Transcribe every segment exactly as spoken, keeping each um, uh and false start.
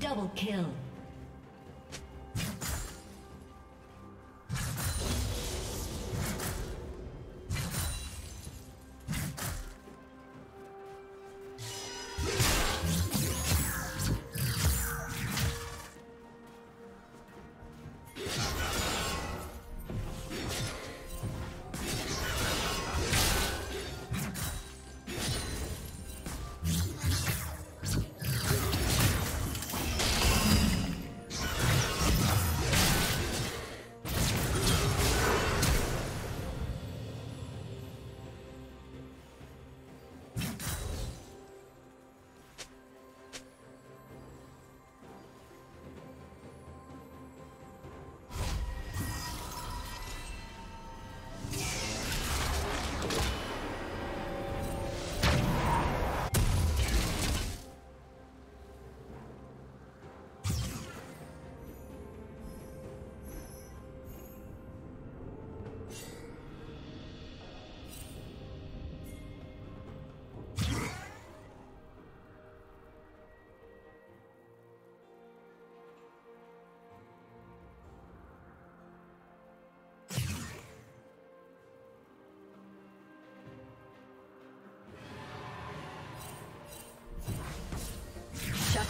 double kill.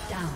Down.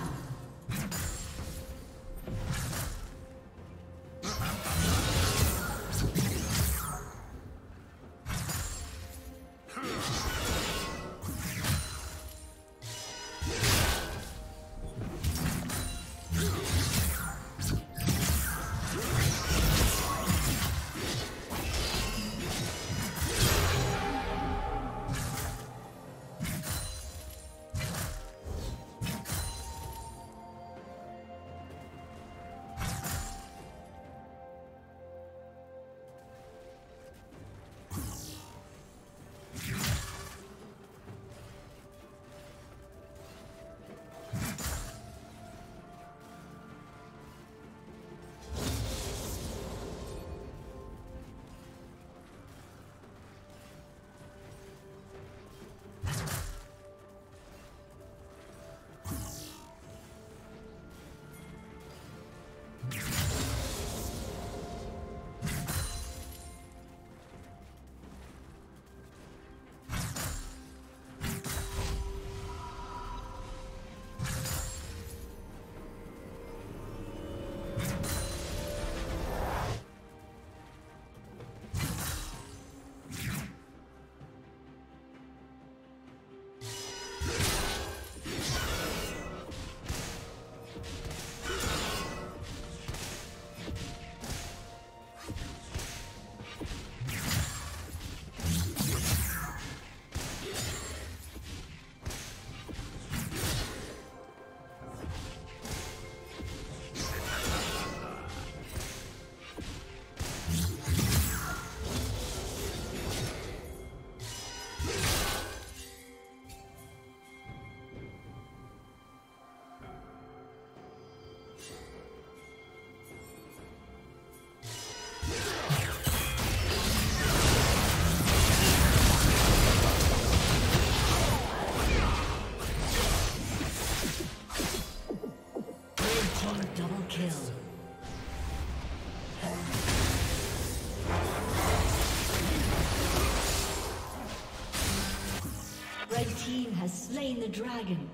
Has slain the dragon.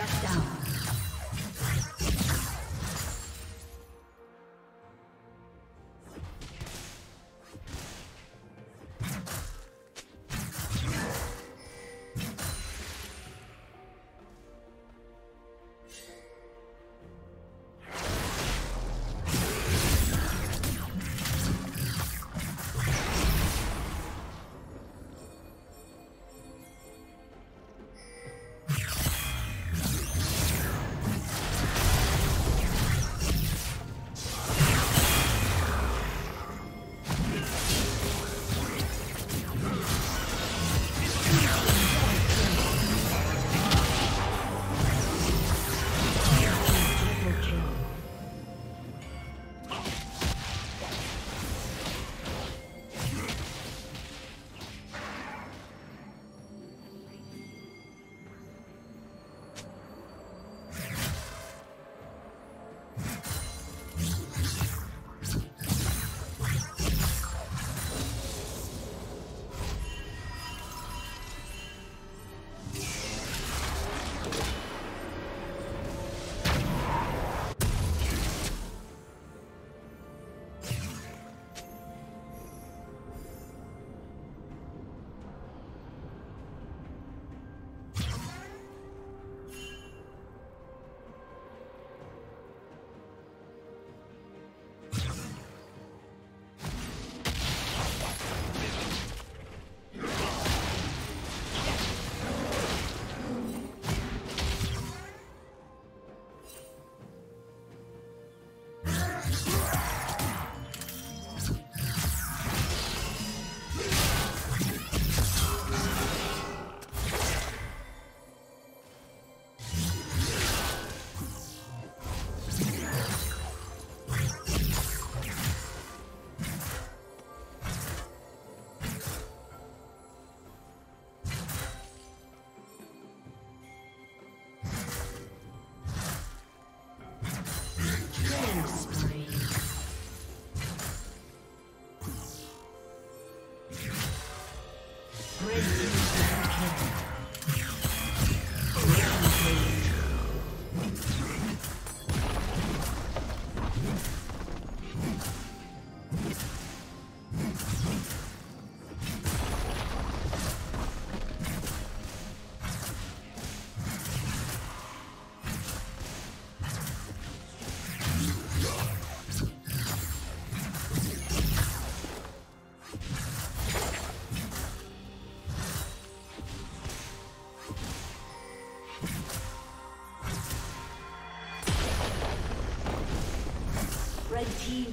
Shut down. Red team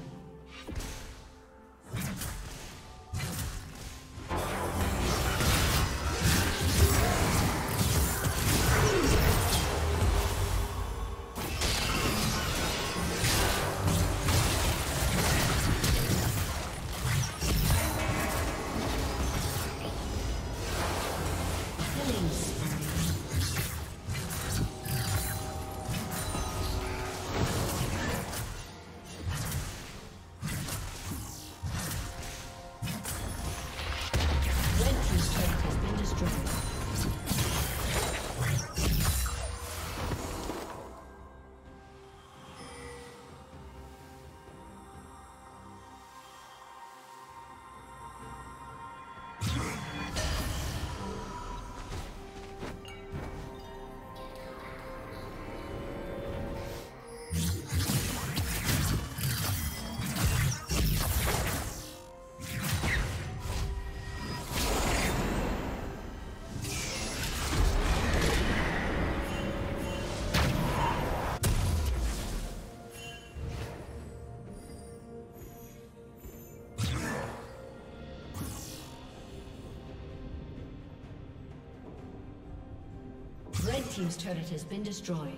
Red team's turret has been destroyed.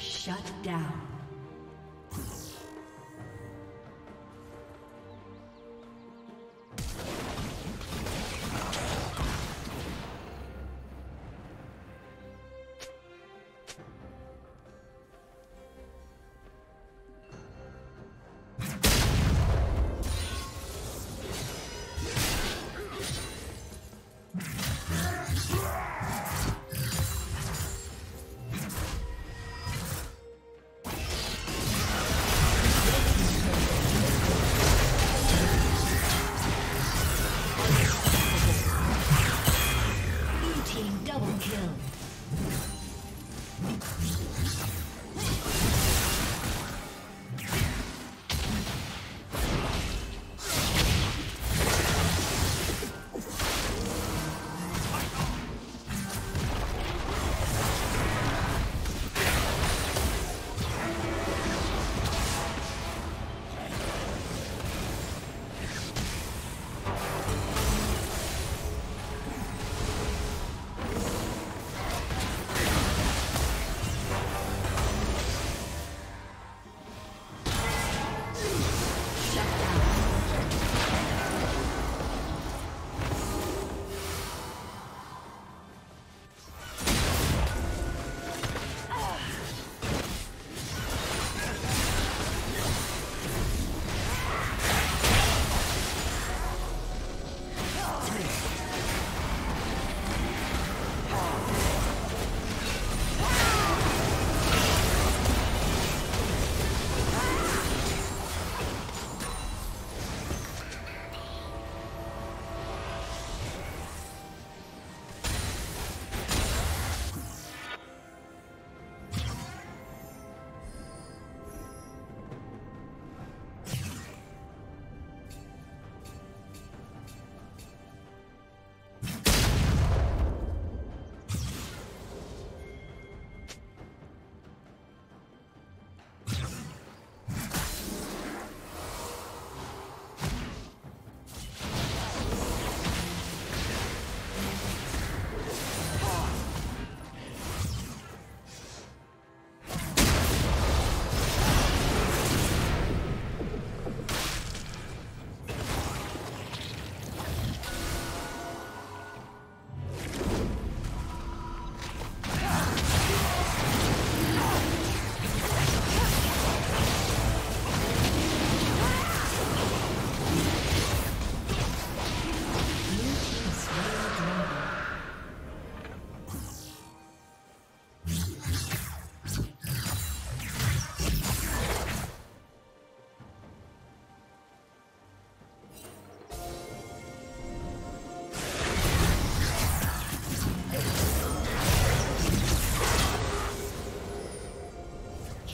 Shut down.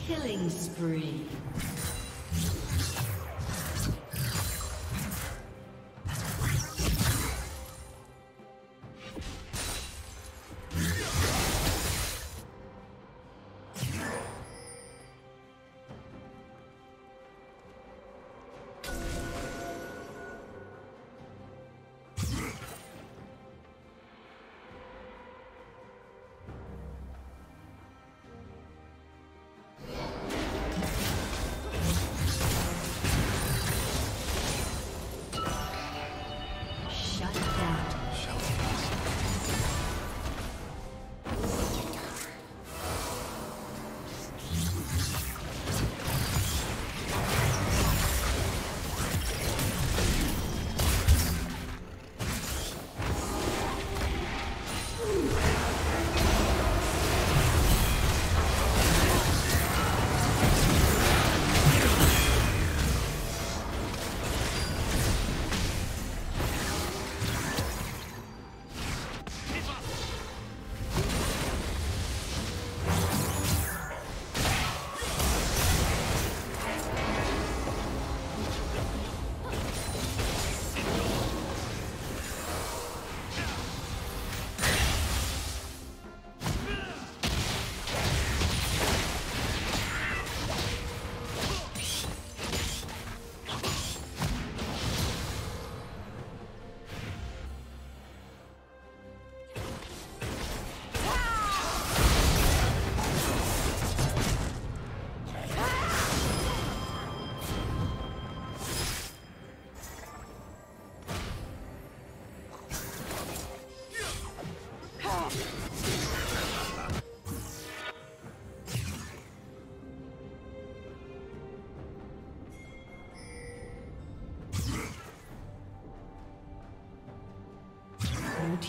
Killing spree. Blue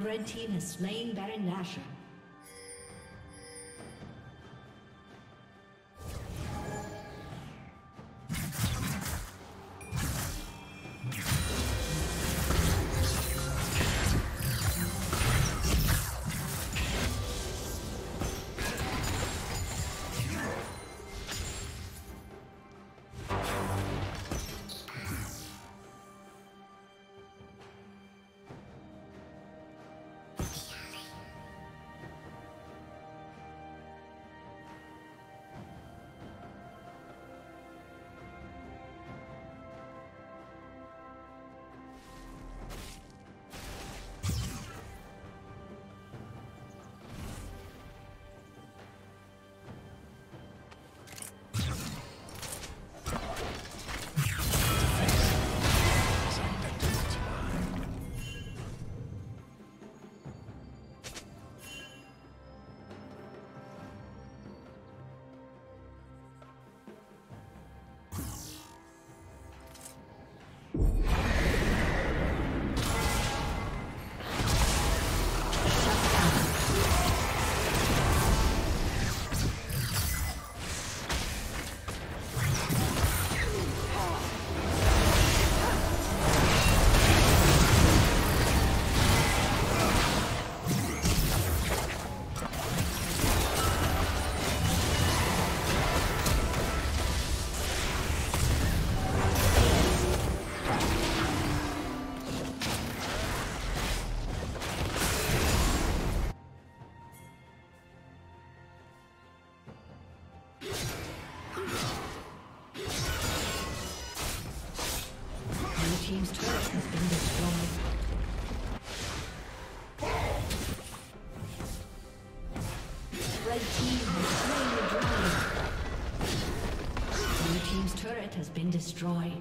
Red team has slain Baron Nashor. Has been destroyed.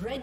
Red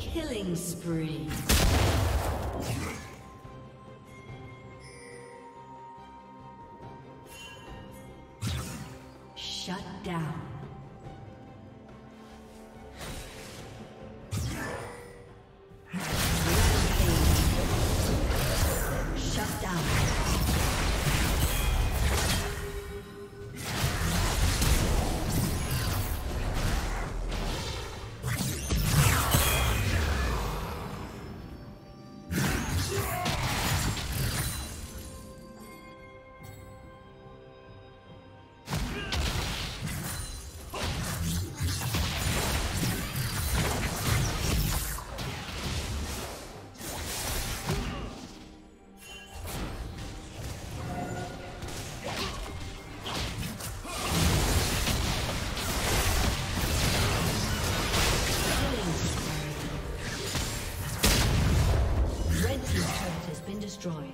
Killing spree. Shut down. Destroyed.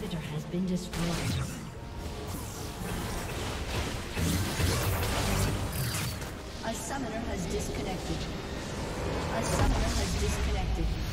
inhibitor has been destroyed. A summoner has disconnected. A summoner has disconnected.